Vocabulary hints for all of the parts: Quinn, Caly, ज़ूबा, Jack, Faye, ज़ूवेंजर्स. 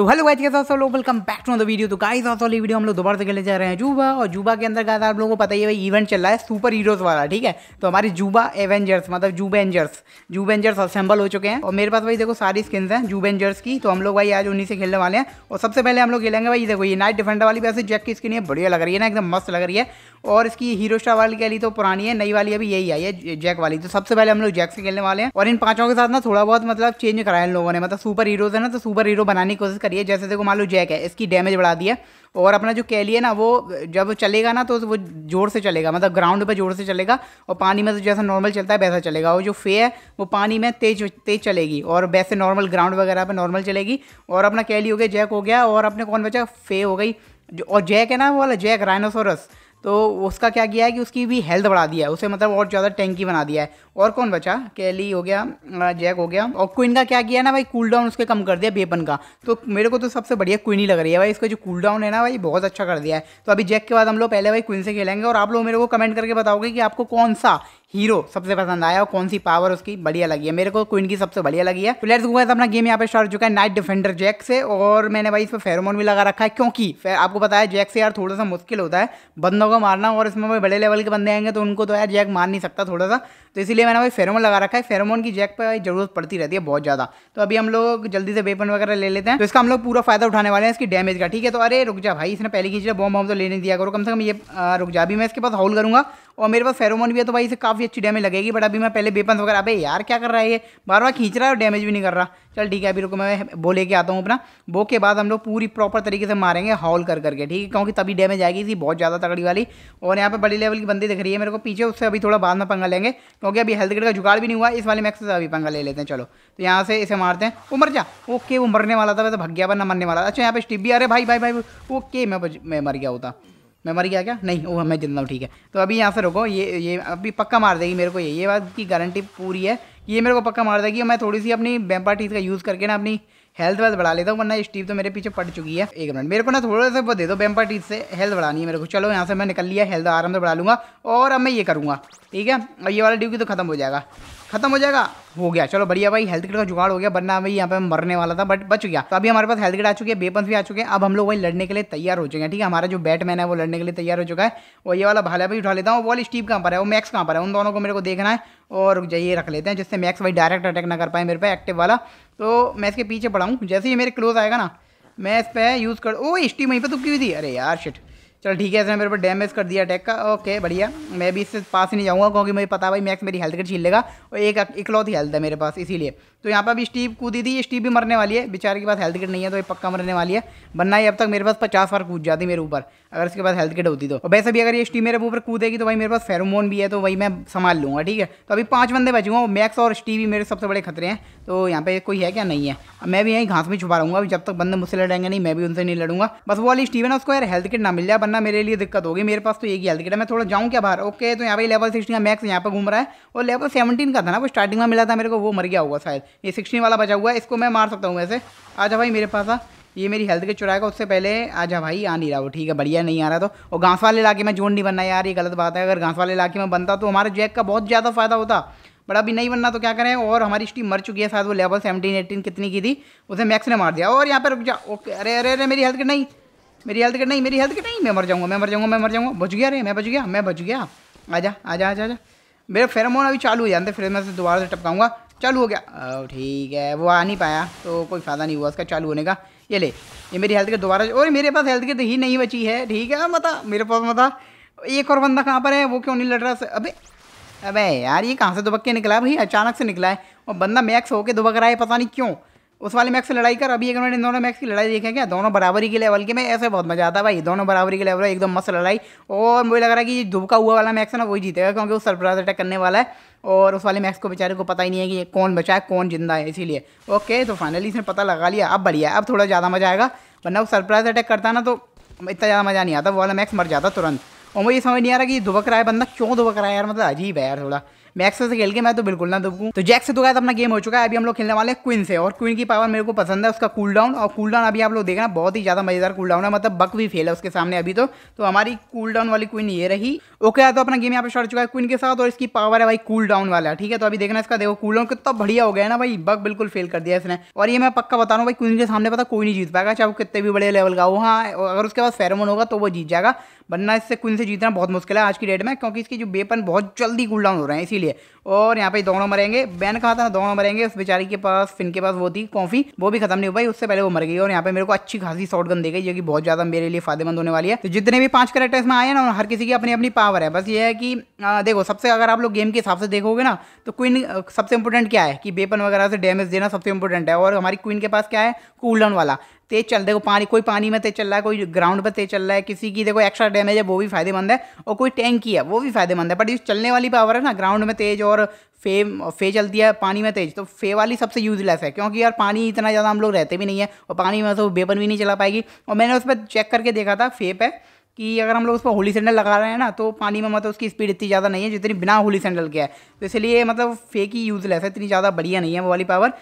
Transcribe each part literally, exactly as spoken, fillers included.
तो hello guys, कैसे हो सब लोग, welcome back to the video. तो गाइस आज वाली वीडियो हम लोग दोबारा से खेलने जा रहे हैं ज़ूबा। और ज़ूबा के अंदर गाइस आप लोगों को पता ही है भाई इवेंट चल रहा है सुपर हीरोज़ वाला, ठीक है। तो हमारी ज़ूबा एवेंजर्स मतलब ज़ूवेंजर्स ज़ूवेंजर्स असेंबल हो चुके हैं और मेरे पास भाई देखो सारी स्किन्स हैं ज़ूवेंजर्स की। तो हम लोग भाई आज उन्हीं से खेलने वाले हैं। और सबसे पहले हम लोग खेलेंगे भाई देखो ये नाइट डिफेंडर वाली, वैसे जैक की स्किन ये बढ़िया लग रही है ना, एकदम मस्त लग रही है। और इसकी हीरो स्टार वाली कैली तो पुरानी है, नई वाली अभी यही आई है जैक वाली। तो सबसे पहले हम लोग जैक से खेलने वाले हैं। और इन पाँचों के साथ ना थोड़ा बहुत मतलब चेंज कराया इन लोगों ने, मतलब सुपर हीरोज़ है ना तो सुपर हीरो बनाने की कोशिश करिए। जैसे देखो मान लो जैक है, इसकी डैमेज बढ़ा दिया और अपना जो कैली है ना वो जब चलेगा ना तो वो जोर से चलेगा, मतलब ग्राउंड पे जोर से चलेगा। और पानी में तो जैसा नॉर्मल चलता है वैसा चलेगा। और जो फे है वो पानी में तेज तेज चलेगी और वैसे नॉर्मल ग्राउंड वगैरह पे नॉर्मल चलेगी। और अपना कैली हो गया, जैक हो गया और अपने कौन बचा, फे हो गई। और जैक है ना वो वाला जैक राइनोसोरस, तो उसका क्या किया है कि उसकी भी हेल्थ बढ़ा दिया है, उसे मतलब और ज़्यादा टैंकी बना दिया है। और कौन बचा, कैली हो गया, जैक हो गया। और क्विन का क्या किया ना भाई, कूल डाउन उसके कम कर दिया वेपन का। तो मेरे को तो सबसे बढ़िया क्विन ही लग रही है भाई, इसका जो कूल डाउन है ना भाई बहुत अच्छा कर दिया है। तो अभी जैक के बाद हम लोग पहले भाई क्विन से खेलेंगे। और आप लोग मेरे को कमेंट करके बताओगे कि आपको कौन सा हीरो सबसे पसंद आया और कौन सी पावर उसकी बढ़िया लगी है। मेरे को क्विन की सबसे बढ़िया लगी है। तो लेट्स गो गाइस, अपना गेम यहाँ पे स्टार्ट हो चुका है नाइट डिफेंडर जैक से। और मैंने भाई इस पर फेरोमोन भी लगा रखा है क्योंकि आपको पता है जैक से यार थोड़ा सा मुश्किल होता है बंदों को मारना। और इसमें भाई बड़े लेवल के बंदे आएंगे तो उनको तो यार जैक मार नहीं सकता थोड़ा सा, तो इसलिए मैंने भाई फेरोमोन लगा रखा है। फेरोमोन की जैक पर भाई जरूरत पड़ती रहती है बहुत ज़्यादा। तो अभी हम लोग जल्दी से वेपन वगैरह ले लेते हैं, तो इसका हम लोग पूरा फायदा उठाने वाले हैं इसकी डैमेज का, ठीक है। तो अरे रुक जा भाई, इसने पहले की चीज़ बॉम्ब बॉम्ब तो लेने दिया करो कम से कम, ये रुक जा। अभी मैं इसके पास हाउल करूँगा और मेरे पास फेरोमोन भी है तो भाई इसे काफ़ी अच्छी डैमेज लगेगी। बट अभी मैं पहले वेपन वगैरह, अबे यार क्या कर रहा है ये, बार बार खींच रहा है और डैमेज भी नहीं कर रहा। चल ठीक है, अभी रुको मैं वो लेके आता हूँ अपना। वो के बाद हम लोग पूरी प्रॉपर तरीके से मारेंगे हाउल कर करके, ठीक है, क्योंकि तभी डैमेज आएगी इसी बहुत ज़्यादा तगड़ी वाली। और यहाँ पे बड़ी लेवल की बंदी दिख रही है मेरे को पीछे, उससे अभी थोड़ा बाद में पंगा लेंगे क्योंकि अभी हेल्थ ग्रेड का जुगाड़ भी नहीं हुआ। इस वाले मैक्स से अभी पंगा ले लेते हैं। चलो तो यहाँ से इसे मारते हैं। वो मर जा, ओके वो मरने वाला था, वैसे भाग गया पर ना मरने वाला। अच्छा यहाँ पे स्टिप भी, अरे भाई भाई भाई ओके मैं मैं मर गया होता, मैं मर गया क्या, नहीं वो मैं जिंदा हूँ, ठीक है। तो अभी यहाँ से रुको, ये ये अभी पक्का मार देगी मेरे को, ये ये बात की गारंटी पूरी है कि ये मेरे को पक्का मार देगी। और मैं थोड़ी सी अपनी वेम्पायर टीथ का यूज़ करके ना अपनी हेल्थ वेल्थ बढ़ा लेता हूँ, वरना स्टीव तो मेरे पीछे पड़ चुकी है। एक मिनट मेरे को ना थोड़ा सा वो दे दो, वेम्पायर टीथ से हेल्थ बढ़ानी है मेरे को। चलो यहाँ से मैं निकल लिया, हेल्थ आराम से बढ़ा लूँगा। और अब मैं ये करूँगा, ठीक है, और ये वाला ड्यूटी तो खत्म हो जाएगा, खत्म हो जाएगा, हो गया। चलो बढ़िया भाई, हेल्थ किट का जुगाड़ हो गया, वरना भाई यहाँ पे मरने वाला था बट बच गया। तो अभी हमारे पास हेल्थ किट आ चुकी है, वेपन्स भी आ चुके हैं। अब हम लोग भाई लड़ने के लिए तैयार हो चुके हैं, ठीक है। हमारा जो बैटमैन है वो लड़ने के लिए तैयार हो चुका है। और ये वाला भाला भी उठा लेता हूँ। वॉल स्टीव कहाँ पर है, वो मैक्स कहाँ पर है, उन दोनों को मेरे को देखना है। और ये रख लेते हैं जिससे मैक्स भाई डायरेक्ट अटैक ना कर पाए मेरे पे एक्टिव वाला। तो मैं इसके पीछे पड़ा हूँ, जैसे ही मेरे क्लोज आएगा ना मैं इस पर यूज़ कर, ओ स्टीव वहीं पर तुक्की हुई थी, अरे यार शिट। चल ठीक है, इसने मेरे पर डैमेज कर दिया अटैक का, ओके बढ़िया। मैं भी इससे पास ही नहीं जाऊंगा क्योंकि मुझे पता है भाई मैक्स मेरी हेल्थ का छीन लेगा और एक इकलौती हेल्थ है मेरे पास, इसीलिए। तो यहाँ पर अभी स्टीव कूदी थी, ये स्टीव भी मरने वाली है, बेचारे के पास हेल्थ किट नहीं है तो ये पक्का मरने वाली है। वरना ये अब तक मेरे पास पचास बार कूद जाती मेरे ऊपर अगर इसके पास हेल्थ किट होती तो। और वैसे भी अगर ये स्टीव मेरे ऊपर कूदेगी तो भाई मेरे पास फेरोमोन भी है तो वही मैं संभाल लूँगा, ठीक है। तो अभी पाँच बंदे बचे हुए, मैक्स और स्टीव भी मेरे सबसे बड़े खतरे हैं। तो यहाँ पे कोई है क्या, नहीं है। मैं भी यहीं घास में छुपा रहूँगा, जब तक बंदे मुझसे लड़ेंगे नहीं मैं भी उनसे नहीं लड़ूंगा। बस वो वाली स्टीव है ना उसको यार हेल्थ किट ना मिल जाए, वरना मेरे लिए दिक्कत होगी। मेरे पास तो एक ही हेल्थ किट है, मैं थोड़ा जाऊँ क्या बाहर, ओके। तो यहाँ पे लेवल सिक्सटीन का मैक्स यहाँ पर घूम रहा है और लेवल सेवनटीन का था ना वो स्टार्टिंग में मिला था मेरे को, वो मर गया हुआ शायद। ये सिक्सटीन वाला बचा हुआ है, इसको मैं मार सकता हूँ वैसे। आजा भाई मेरे पास आ, ये मेरी हेल्थ के चुराएगा उससे पहले। आजा भाई, आ नहीं रहा वो, ठीक है बढ़िया, नहीं आ रहा तो। और घास वाले इलाके में जोन नहीं बनना यार, ये गलत बात है। अगर घास वाले इलाके में बनता तो हमारे जैक का बहुत ज़्यादा फायदा होता, बट अभी नहीं बनना तो क्या करें। और हमारी स्टीम मर चुकी है, शायद वो लेवल सेवनटीन एटीन कितनी की थी उसे मैक्स ने मार दिया। और यहाँ पर रुक जा, ओके अरे अरे अरे मेरी हेल्थ किट नहीं, मेरी हेल्थ किट नहीं, मेरी हेल्थ किट नहीं, मैं मर जाऊँगा मैं मर जाऊँगा मैं मर जाऊँगा बच गया रे, मैं बच गया मैं बच गया। आजा आजा आजा आजा, मेरा फेरोमोन अभी चालू हो जाते फिर मैं दोबारा से टपकाऊँगा। चालू हो गया, ठीक है वो आ नहीं पाया तो कोई फ़ायदा नहीं हुआ उसका चालू होने का। ये ले, ये मेरी हेल्थ किट दोबारा, और मेरे पास हेल्थ किट ही नहीं बची है, ठीक है बता मेरे पास बता। एक और बंदा कहाँ पर है, वो क्यों नहीं लड़ रहा से? अबे अबे यार ये कहाँ से दुबक के निकला है भाई, अचानक से निकला है। और बंदा मैक्स होके दुबक रहा है, पता नहीं क्यों। उस वाले मैक्स से लड़ाई कर, अभी एक मिनट, इन दोनों मैक्स की लड़ाई देखें क्या, दोनों बराबरी के लेवल के में ऐसे बहुत मजा आता है भाई, दोनों बराबरी के लेवल है, एकदम मस्त लड़ाई। और मुझे लग रहा है कि ये दुबका हुआ वाला मैक्स है ना वही जीतेगा क्योंकि वो सरप्राइज अटैक करने वाला है। और उस वाले मैक्स को बेचारे को पता ही नहीं है कि ये कौन बचा है कौन जिंदा है, इसीलिए। ओके तो फाइनली इसने पता लगा लिया, अब बढ़िया, अब थोड़ा ज़्यादा मजा आएगा। वरना वो सरप्राइज अटैक करता ना तो इतना ज़्यादा मज़ा नहीं आता, वो वाला मैक्स मर जाता तुरंत। और मुझे समझ नहीं आ रहा कि दुबक रहा है बंदा, क्यों दुबक रहा है यार, मतलब अजीब है यार थोड़ा। मैक्स से खेल के मैं तो बिल्कुल ना दुबकूं। तो जैक से तो गाइस अपना गेम हो चुका है, अभी हम लोग खेलने वाले हैं क्विन से। और क्विन की पावर मेरे को पसंद है, उसका कूल डाउन, और कूल डाउन अभी आप लोग देखना बहुत ही ज्यादा मजेदार कूल डाउन है, मतलब बक भी फेल है उसके सामने अभी। तो तो हमारी कूल डाउन वाली क्विन ये रही। ओके, तो अपना गेम यहाँ पे स्टार्ट हो चुका है क्विन के साथ, और इसकी पावर है भाई कूल डाउन वाला, ठीक है। तो अभी देखना इसका, देखो कूल डाउन कितना बढ़िया हो गया ना भाई, बक बिल्कुल फेल कर दिया इसने। और ये मैं पक्का बता रहा हूँ भाई, क्विन के सामने पता कोई नहीं जीत पाएगा, चाहे वो कितने भी बड़े लेवल का हो। हाँ, अगर उसके पास फेरोमोन होगा तो वो जीत जाएगा, वरना इससे क्विन से जीतना बहुत मुश्किल है आज की डेट में, क्योंकि इसकी जो वेपन बहुत जल्दी कूल डाउन हो रहे हैं इसीलिए। और यहाँ पे दोनों मरेंगे, बैन कहा था ना, दोनों मरेंगे। उस बेचारी के पास, फिन के पास वो थी कॉफी, वो भी खत्म नहीं हो पाई, उससे पहले वो मर गई। और यहाँ पे मेरे को अच्छी खासी शॉटगन दी गई, जो कि बहुत ज्यादा मेरे लिए फायदेमंद होने वाली है। तो जितने भी पांच कैरेक्टर्स में आए ना, हर किसी की अपनी अपनी पावर है। बस ये है कि आ, देखो, सबसे अगर आप लोग गेम के हिसाब से देखोगे ना, तो क्वीन सबसे इंपॉर्टेंट क्या है कि वेपन वगैरह से डैमेज देना सबसे इंपॉर्टेंट है। और हमारी क्वीन के पास क्या है, कूल डाउन वाला तेज चल। देखो पानी, कोई पानी में तेज चल रहा है, कोई ग्राउंड पे तेज चल रहा है, किसी की देखो एक्स्ट्रा डैमेज है वो भी फायदेमंद है, और कोई टैंक की है वो भी फायदेमंद है। बट ये चलने वाली पावर है ना, ग्राउंड में तेज और फे फे चलती है पानी में तेज, तो फे वाली सबसे यूजलेस है, क्योंकि यार पानी इतना ज़्यादा हम लोग रहते भी नहीं है, और पानी में तो वेपन भी नहीं चला पाएगी। और मैंने उस पर चेक करके देखा था फे पे कि अगर हम लोग उस पर होली सैंडल लगा रहे हैं ना, तो पानी में मतलब उसकी स्पीड इतनी ज़्यादा नहीं है जितनी बिना होली सैंडल के है, तो इसलिए मतलब फेक ही यूजलेस है, इतनी ज़्यादा बढ़िया नहीं है वो वाली पावर।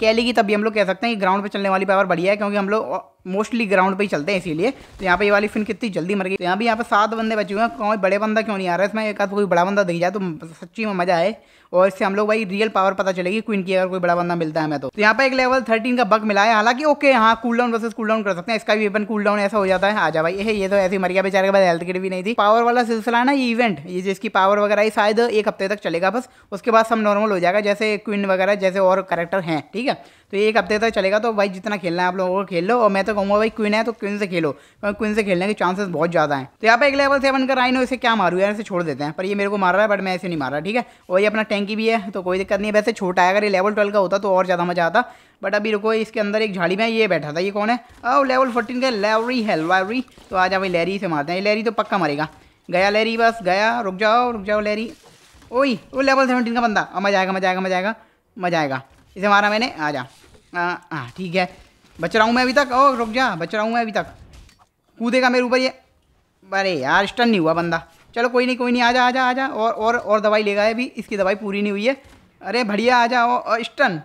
कैली की तभी हम लोग कह सकते हैं कि ग्राउंड पे चलने वाली पावर बढ़िया है, क्योंकि हम लोग मोस्टली ग्राउंड पे ही चलते हैं इसीलिए। तो यहाँ पे ये वाली फिन कितनी जल्दी मर गई। तो यहाँ भी यहाँ पे सात बंदे बचे हुए हैं, कोई बड़े बंदा क्यों नहीं आ रहा है इसमें, एक आध कोई बड़ा बंदा दिख जाए तो सच्ची में मजा आए, और इससे हम लोग भाई रियल पावर पता चलेगी क्वीन की, अगर कोई बड़ा बंदा मिलता है हमें। तो, तो यहाँ पे एक लेवल थर्टीन का बग मिला है, हालांकि ओके हाँ, cool down versus cool down कर सकते हैं, इसका भी वेपन कूल डाउन ऐसा हो जाता है। आ जा भाई, ये तो ऐसी मर गया बेचारे के बाद हेल्थ किट भी नहीं थी। पावर वाला सिलसिला ना, ये इवेंट ये जिसकी पावर वगैरह ये शायद एक हफ्ते तक चलेगा बस, उसके बाद सब नॉर्मल हो जाएगा, जैसे क्वीन वगैरह जैसे और कैरेक्टर हैं, ठीक है। तो ये एक हफ्ते तक चलेगा, तो भाई जितना खेलना है आप लोगों को खेल लो, और मैं तो कहूँगा भाई क्वीन है तो क्वीन से खेलो, क्योंकि क्वीन से खेलने के चांसेस बहुत ज्यादा हैं। तो यहाँ पे एक लेवल सेवन का राइनो, इसे क्या मारूँ यार, इसे छोड़ देते हैं, पर ये मेरे को मार रहा है बट मैं ऐसे नहीं मार रहा, ठीक है। और ये अपना टैंकी भी है तो कोई दिक्कत नहीं है, वैसे छोटा है, अगर ये लेवल ट्वेल्व का होता तो और ज़्यादा मजा आता, बट अभी रुको। इसके अंदर एक झाड़ी में ये बैठा था, ये कौन है, और लेवल फोर्टीन का लैवरी है, लैवरी। तो आ जा भाई, लैरी से मारते हैं, लैरी तो पक्का मारेगा, गया लैरी, बस गया, रुक जाओ रुक जाओ लैरी, ओई वो लेवल सेवनटीन का बंदा, मजा आएगा मजा आएगा मजा आएगा मजा आएगा, इसे मारा मैंने, आ जा, हाँ ठीक है, बच रहा हूँ मैं अभी तक, ओ रुक जा, बच रहा हूँ मैं अभी तक, कूदेगा मेरे ऊपर ये, अरे यार स्टन नहीं हुआ बंदा, चलो कोई नहीं कोई नहीं, आजा आजा आजा, और और और दवाई लेगा अभी, इसकी दवाई पूरी नहीं हुई है, अरे बढ़िया आजा, और स्टन,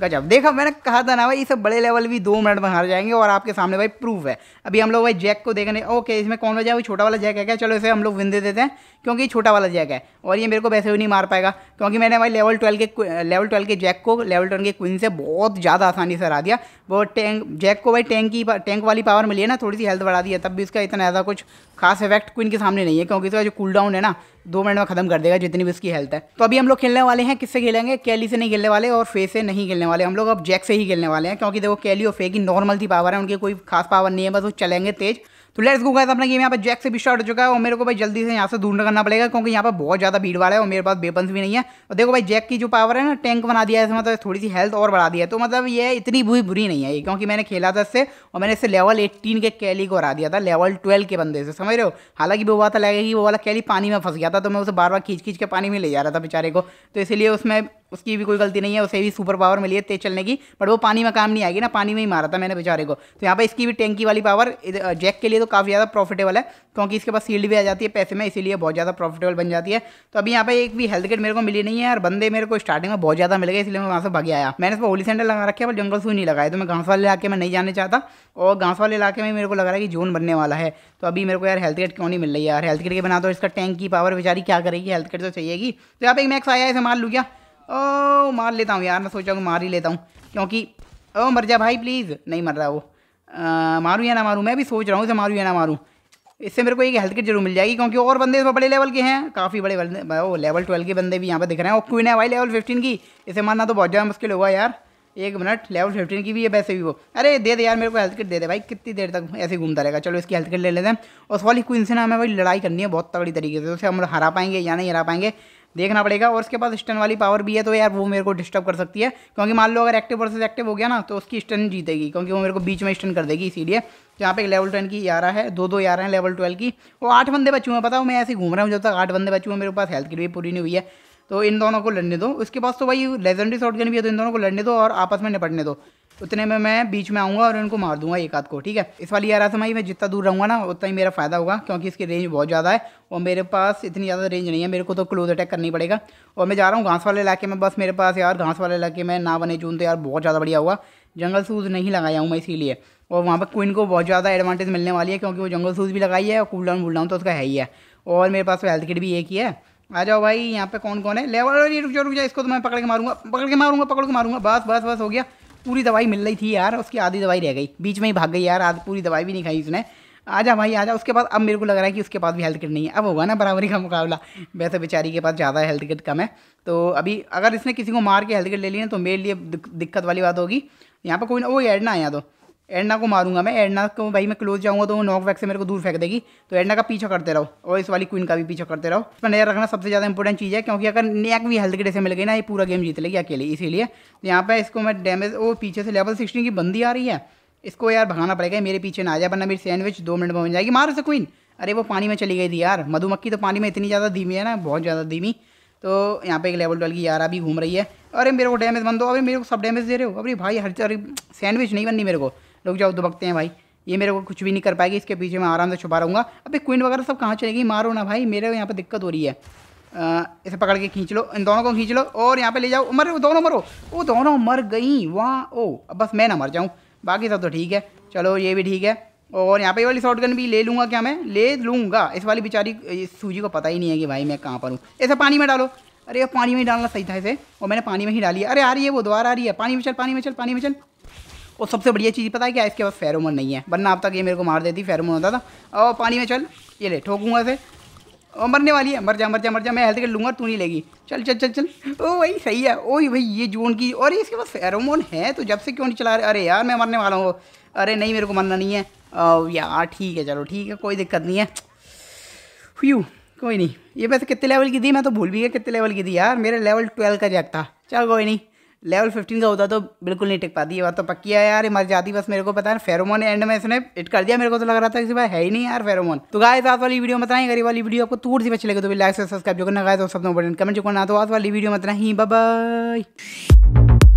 गजब। देखा, मैंने कहा था ना भाई, ये सब बड़े लेवल भी दो मिनट में हार जाएंगे, और आपके सामने भाई प्रूफ है। अभी हम लोग भाई जैक को देखने, ओके इसमें कौन बचा है, वो छोटा वाला जैक है क्या, चलो इसे हम लोग विन दे देते हैं क्योंकि ये छोटा वाला जैक है, और ये मेरे को वैसे भी नहीं मार पाएगा, क्योंकि मैंने भाई लेवल ट्वेल्व के लेवल ट्वेल्व के जैक को लेवल ट्वेल्व के क्वीन से बहुत ज़्यादा आसानी से हरा दिया। वो टैंक जैक को भाई टैंक की टैंक वाली पावर मिली है ना, थोड़ी सी हेल्थ बढ़ा दी है, तब भी उसका इतना ज़्यादा कुछ खास इफेक्ट क्वीन के सामने नहीं है, क्योंकि इसका जो कूल डाउन है ना दो मिनट में खत्म कर देगा जितनी भी उसकी हेल्थ है। तो अभी हम लोग खेलने वाले हैं, किससे खेलेंगे, कैली से नहीं खेलने वाले और फे से नहीं खेलने वाले हम लोग, अब जैक से ही खेलने वाले हैं, क्योंकि देखो कैली और फे की नॉर्मल थी पावर है, उनकी कोई खास पावर नहीं है, बस वो चलेंगे तेज। तो लेट्स गो गाइस, अपना गेम यहाँ पर जैक से भी स्टार्ट हो चुका है, और मेरे को भाई जल्दी से यहाँ से दूर करना पड़ेगा, क्योंकि यहाँ पर बहुत ज़्यादा भीड़ वाला है और मेरे पास वेपन्स भी नहीं है। और देखो भाई जैक की जो पावर है ना, टैंक बना दिया है इसमें, तो थोड़ी सी हेल्थ और बढ़ा दी है, तो मतलब ये इतनी बुरी बुरी नहीं है ये, क्योंकि मैंने खेला था इससे, और मैंने इससे लेवल एट्टीन के कैली को हरा दिया था लेवल ट्वेल्व के बंदे से, समझ रहे हो। हालांकि वो बात अलग है कि वो वाला कैली पानी में फंस गया था, तो मैं उसे बार बार खींच खींच के पानी में ले जा रहा था बेचारे को, तो इसलिए उसमें उसकी भी कोई गलती नहीं है, उसे भी सुपर पावर मिली है तेज चलने की, बट वो पानी में काम नहीं आएगी ना, पानी में ही मारा था मैंने बेचारे को। तो यहाँ पे इसकी भी टैंकी वाली पावर जैक के लिए तो काफ़ी ज़्यादा प्रॉफिटेबल है, क्योंकि इसके पास सील्ड भी आ जाती है पैसे में, इसीलिए बहुत ज़्यादा प्रॉफिटेबल बन जाती है। तो अभी यहाँ पे एक भी हेल्थ किट मेरे को मिली नहीं है, और बंदे मेरे को स्टार्टिंग में बहुत ज़्यादा मिल गए, इसलिए मैं वहाँ से भाग आया। मैंने इस पर होली सेंटर लगा रखा है, पर जंगल सुई नहीं लगाया, तो मैं घास वाले इलाके में नहीं जाना चाहता, और घास वाले इलाके में मेरे को लग रहा है कि जोन बनने वाला है। तो अभी मेरे को यार हेल्थ किट क्यों नहीं मिल रही है यार, हेल्थ किट के बना तो इसका टैंक की पावर बेचारी क्या करेगी, हेल्थ किट तो चाहिएगी। तो यहाँ पे एक मैक्स आया, इसे मार लूँ क्या, ओ मार लेता हूँ यार, मैं सोचा हूँ मार ही लेता हूँ, क्योंकि ओ मर जा भाई प्लीज़, नहीं मर रहा वो, मारूँ या ना मारूँ, मैं भी सोच रहा हूँ इसे मारूँ या ना मारूँ, इससे मेरे को एक हेल्थ किट जरूर मिल जाएगी, क्योंकि और बंदे इसमें बड़े लेवल के हैं, काफ़ी बड़े बंदे, ओ लेवल ट्वेल्व के बंदे भी यहाँ पर दिख रहे हैं, और क्वीन है भाई लेवल फिफ्टीन की, इसे मारना तो बहुत ज़्यादा मुश्किल होगा यार। एक मिनट, लेवल फिफ्टीन की भी है वैसे भी वो, अरे दे दे यार मेरे को हेल्थ किट दे दे भाई, कितनी देर तक ऐसे ही घूमता रहेगा, चलो इसकी हेल्थ किट ले लेते हैं। और सॉली क्वीन से ना हमें भाई लड़ाई करनी है बहुत तगड़ी तरीके से, उसे हम हरा पाएंगे या नहीं हरा पाएंगे देखना पड़ेगा, और उसके पास स्टन वाली पावर भी है, तो यार वो मेरे को डिस्टर्ब कर सकती है, क्योंकि मान लो अगर एक्टिव वर्सेस एक्टिव हो गया ना, तो उसकी स्टन जीतेगी, क्योंकि वो मेरे को बीच में स्टन कर देगी, इसीलिए। यहाँ पे एक लेवल टेन की यारा है, दो दो यारा है लेवल ट्वेल्व की, वो आठ बंदे बचे हुए हैं, पता हो मैं ऐसे घूम रहा हूँ जब तक आठ बंदे बचे हुए, मेरे पास हेल्थ की भी पूरी नहीं हुई है, तो इन दोनों को लड़ने दो। उसके पास तो भाई लेजेंडरी शॉटगन भी है, तो इन दोनों को लड़ने दो और आपस में निपटने दो। उतने में मैं बीच में आऊँगा और इनको मार दूंगा एक आध को। ठीक है, इस वाली आरासमाई में जितना दूर रहूँगा ना उतना ही मेरा फ़ायदा होगा, क्योंकि इसकी रेंज बहुत ज़्यादा है और मेरे पास इतनी ज़्यादा रेंज नहीं है। मेरे को तो क्लोज अटैक करनी पड़ेगा। और मैं जा रहा हूँ घास वाले इलाके में। बस मेरे पास यार घास वाले इलाके में ना बने जून तो यार बहुत ज़्यादा बढ़िया हुआ। जंगल सूज नहीं लगाया हूँ मैं इसीलिए, और वहाँ पर क्विन को बहुत ज़्यादा एडवांटेज मिलने वाली है, क्योंकि वो जंगल सूज भी लगाई है और कूल डाउन वूल डाउन तो उसका है ही है। और मेरे पास हेल्थ किट भी एक ही है। आ जाओ भाई, यहाँ पे कौन कौन है लेवल। ये रुक जाओ रुक जाओ, इसको तो मैं पकड़ के मारूंगा पकड़ के मारूंगा पकड़ के मारूंगा। बस बस बस हो गया। पूरी दवाई मिल रही थी यार, उसकी आधी दवाई रह गई, बीच में ही भाग गई यार। आज पूरी दवाई भी नहीं खाई उसने। आजा भाई आजा। उसके बाद अब मेरे को लग रहा है कि उसके पास भी हेल्थ किट नहीं है। अब होगा ना बराबरी का मुकाबला। वैसे बेचारी के पास ज़्यादा हेल्थ किट कम है, तो अभी अगर इसने किसी को मार के हेल्थ किट ले लिया तो मेरे लिए दिक्कत वाली बात होगी। यहाँ पर कोई ना, वो एडना है यहाँ तो, एडना को मारूंगा मैं। एडना को भाई मैं क्लोज जाऊंगा तो वो नॉक बैक से मेरे को दूर फेंक देगी, तो एडना का पीछा करते रहो और इस वाली क्वीन का भी पीछा करते रहो। पर नजर रखना सबसे ज़्यादा इंपॉर्टेंट चीज़ है, क्योंकि अगर नैक भी हेल्थ किट से मिल गई ना ये पूरा गेम जीत लेगी अकेले। इसीलिए तो यहाँ पे इसको मैं डैमेज, वो पीछे से लेवल सिक्सटीन की बंदी आ रही है, इसको यार भगाना पड़ेगा, मेरे पीछे ना आ जाए वरना मेरी सैंडविच दो मिनट में बन जाएगी। मार उसे क्वीन। अरे वो पानी में चली गई थी यार, मधुमक्खी तो पानी में इतनी ज़्यादा धीमी है ना, बहुत ज़्यादा धीमी। तो यहाँ पे एक लेवल ट्वेल्व की यारा भी घूम रही है। अरे मेरे को डैमेज बन दो, अरे मेरे को सब डैमेज दे रहे हो। अरे भाई हर सैंडविच नहीं बननी मेरे को। रुक जाओ, दुबकते हैं भाई, ये मेरे को कुछ भी नहीं कर पाएगी, इसके पीछे मैं आराम से छुपा रहूँगा। अबे क्विन वगैरह सब कहाँ चलेगी, मारो ना भाई, मेरे यहाँ पे दिक्कत हो रही है। आ, इसे पकड़ के खींच लो, इन दोनों को खींच लो और यहाँ पे ले जाओ। मर दोनों मरो, वो दोनों मर गई वहाँ। ओ अब बस मैं ना मर जाऊँ, बाकी सब तो ठीक है। चलो ये भी ठीक है। और यहाँ पे वाली शॉटगन भी ले लूँगा क्या मैं, ले लूँगा। इस वाली बेचारी सूजी को पता ही नहीं है कि भाई मैं कहाँ पर हूँ। ऐसे पानी में डालो। अरे पानी में ही डालना सही था इसे, और मैंने पानी में ही डाली। अरे आ रही है वो, दोबारा आ रही है। पानी में चल पानी में चल पानी में चल। और सबसे बढ़िया चीज़ पता है क्या, इसके पास फेरोमोन नहीं है, वरना अब तक ये मेरे को मार देती, फेरोमोन होता था। और पानी में चल, ये ले ठोकूंगा इसे। और मरने वाली है, मर जा मर जा मर जा, मैं हेल्थ किट लूँगा तू नहीं लेगी। चल चल चल चल। ओ भाई सही है। ओ भाई ये जोन की, और इसके पास फेरोमोन है तो जब से क्यों नहीं चला। अरे यार मैं मरने वाला हूँ। अरे नहीं मेरे को मरना नहीं है। ओ यार ठीक है, चलो ठीक है, कोई दिक्कत नहीं है। ह्यू कोई नहीं। ये वैसे कितने लेवल की थी, मैं तो भूल भी गया कितने लेवल की थी यार। मेरे लेवल ट्वेल्व का जैक था। चल कोई नहीं, लेवल फिफ्टीन का होता तो बिल्कुल नहीं टिक पाती, ये बात तो पक्की है यार, मर जाती। बस मेरे को पता है फेरोमोन एंड में इसने हिट कर दिया, मेरे को तो लग रहा था किसी बार है ही नहीं यार फेरोमोन। तो गाइस आज वाली वीडियो बताएं, गरीब वाली वीडियो आपको थोड़ी सी अच्छी लगे तो भी लाइक से सब्सक्राइब जो करना गाइस, और सबसे इंपॉर्टेंट कमेंट जो करना। तो आज वाली वीडियो बताना ही, बाय बाय।